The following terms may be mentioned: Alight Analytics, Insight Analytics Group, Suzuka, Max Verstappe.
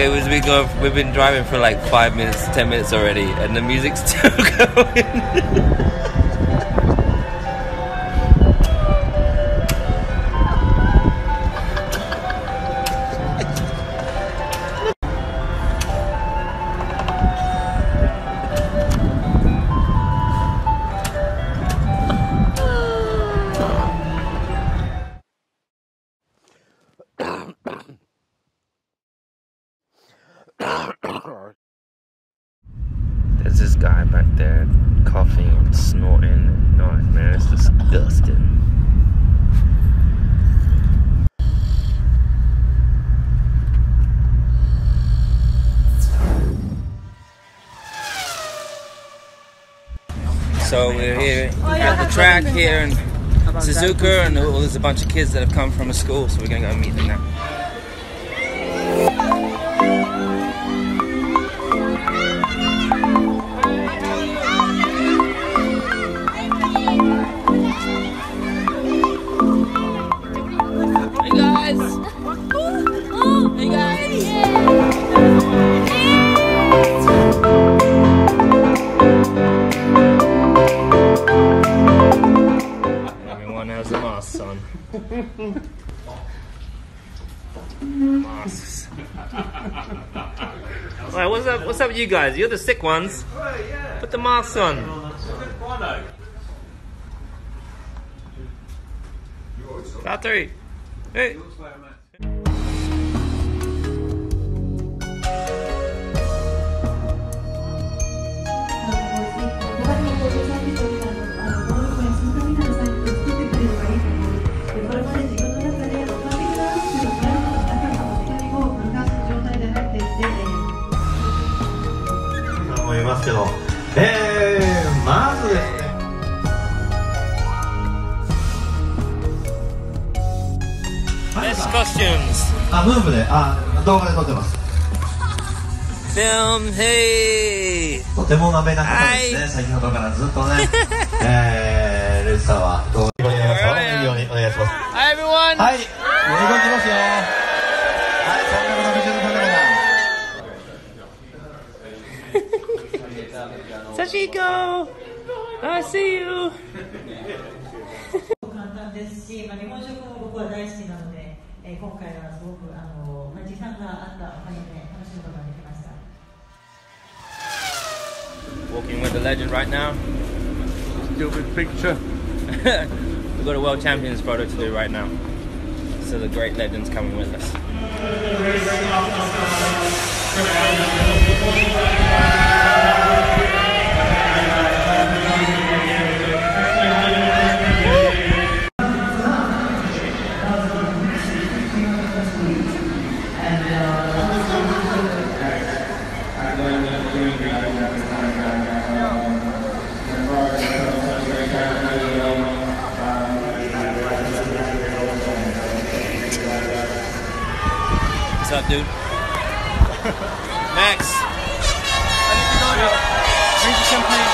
Okay, we've been driving for like 5 minutes, 10 minutes already, and the music's still going. There's this guy back there coughing and snorting and nodding, man, it's disgusting. So we're here at the track here in Suzuka, and there's a bunch of kids that have come from a school, so we're gonna go meet them now. Right, what's up with you guys? You're the sick ones. Oh, yeah. Put the masks on. Battery. Hey. Best costumes. Film, hey. Hi everyone. Sachiko! I see you! Walking with the legend right now. Stupid picture. We've got a world champions photo to do right now. So the great legend's coming with us. What's up, dude? Max, I need to go to drink some champagne.